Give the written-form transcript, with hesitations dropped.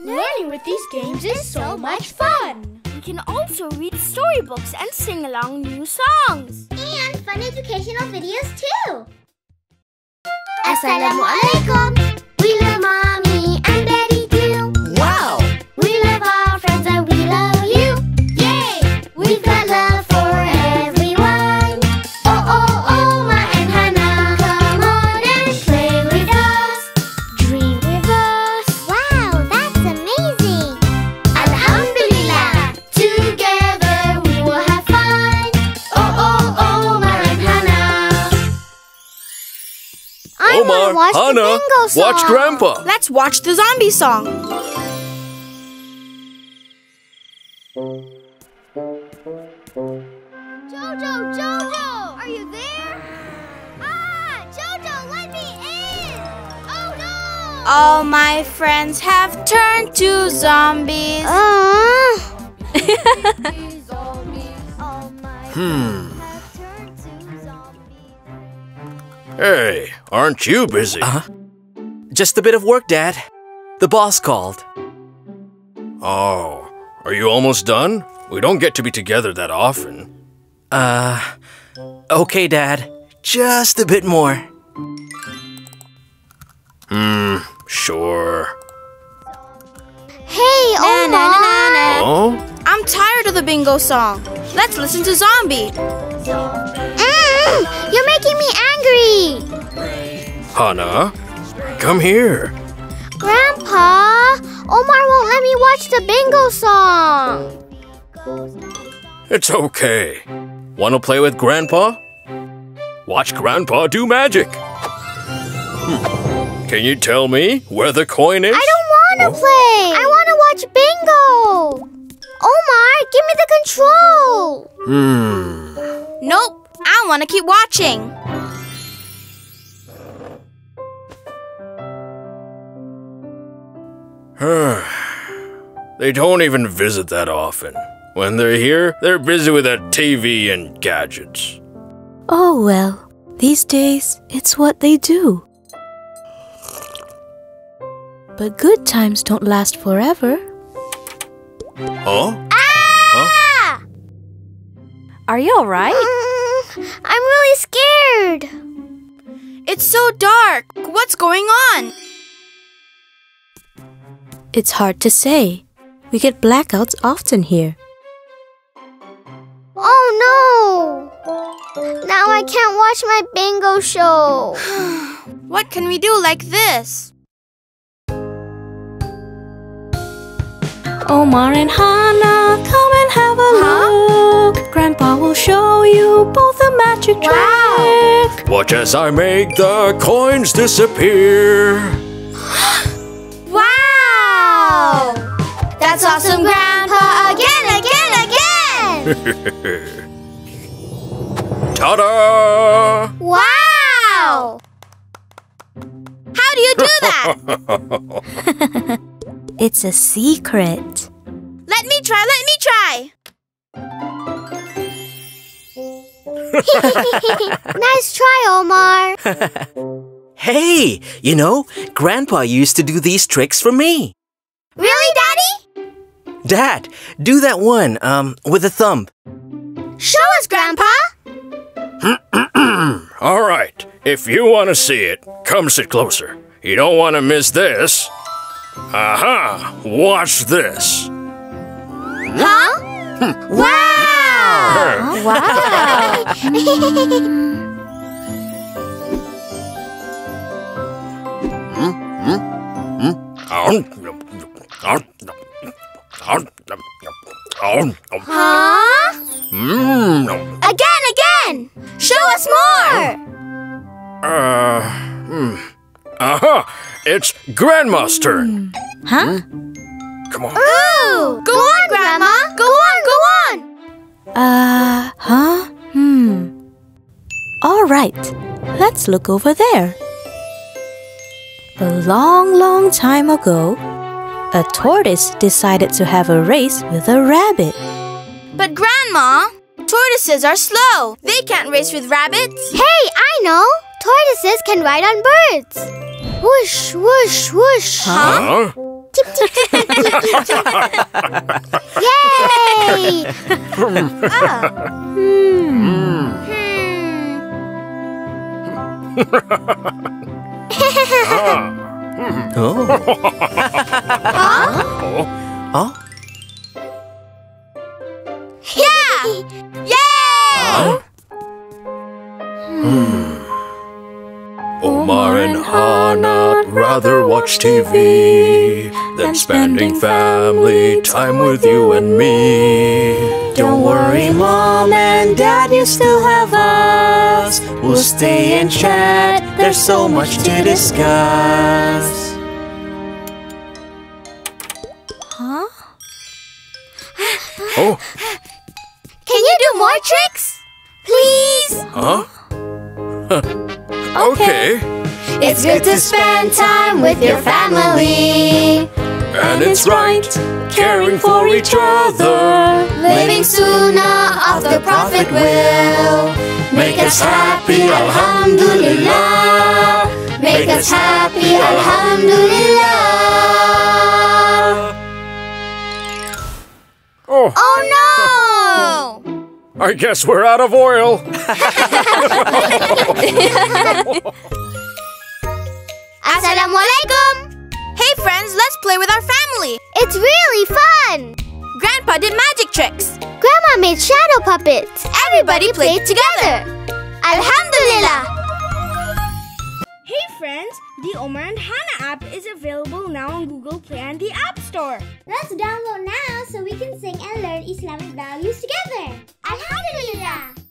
Learning with these games is so much fun. You can also read storybooks and sing along new songs. And fun educational videos too. Assalamu alaikum. We love Mommy and Daddy too. Wow! We love our friends and we love you. Yay! We've got love for everyone. Oh, oh, Omar and Hana, come on and play with us. Dream with us. Wow, that's amazing. Alhamdulillah. Together we will have fun. Oh, oh, Omar and Hana. Omar, Hana, watch Grandpa. Let's watch the zombie song. Jojo, Jojo, are you there? Ah, Jojo, let me in. Oh no! All my friends have turned to zombies. Hey, aren't you busy? Just a bit of work, Dad. The boss called. Oh, are you almost done? We don't get to be together that often. Okay, Dad. Just a bit more. Sure. Hey, Omar. Oh? I'm tired of the bingo song. Let's listen to Zombie. You're making me angry. Hana, come here. Grandpa, Omar won't let me watch the bingo song. It's okay. Want to play with Grandpa? Watch Grandpa do magic. Can you tell me where the coin is? I don't want to play. I want to watch bingo. Omar, give me the control. Nope. I want to keep watching. They don't even visit that often. When they're here, they're busy with that TV and gadgets. Oh well, these days, it's what they do. But good times don't last forever. Huh? Ah! Huh? Are you alright? I'm really scared. It's so dark. What's going on? It's hard to say. We get blackouts often here. Oh no! Now I can't watch my bingo show. What can we do like this? Omar and Hana, come and have a look. Grandpa will show you both a magic trick. Watch as I make the coins disappear. Wow! That's awesome, Grandpa! Again! Ta-da! Wow! How do you do that? It's a secret. Let me try. Nice try, Omar. Hey, you know, Grandpa used to do these tricks for me. Really, Daddy? Dad, do that one, with a thumb. Show us, Grandpa. All right, if you want to see it, come sit closer. You don't want to miss this. Aha! Watch this. Huh? Wow! Wow! Huh? Again! Show us more! Aha! It's Grandma's turn. Huh? Come on. Ooh! Go on, Grandma! Go on! All right. Let's look over there. A long, long time ago, a tortoise decided to have a race with a rabbit. But, Grandma, tortoises are slow. They can't race with rabbits. Hey, I know! Tortoises can ride on birds. Whoosh, whoosh, whoosh. Huh? Tip, tip, tip. Yay! Yeah! Yay! Omar and Hana rather watch TV than spending family time with you and me. Don't worry, Mom and Dad, you still have us. We'll stay and chat, there's so much to discuss. Huh? Oh. Can you do more tricks? Please? Huh? Okay. It's good to spend time with your family. And it's right, caring for each other. Living Sunnah of the Prophet will make us happy, Alhamdulillah. Make us happy, Alhamdulillah. Oh, oh no! I guess we're out of oil. Assalamu alaikum. Hey friends, let's play with our family. It's really fun. Grandpa did magic tricks. Grandma made shadow puppets. Everybody played together. Alhamdulillah. Hey friends, the Omar and Hana app is available now on Google Play and the App Store. Let's download now so we can sing and learn Islamic values together. Alhamdulillah!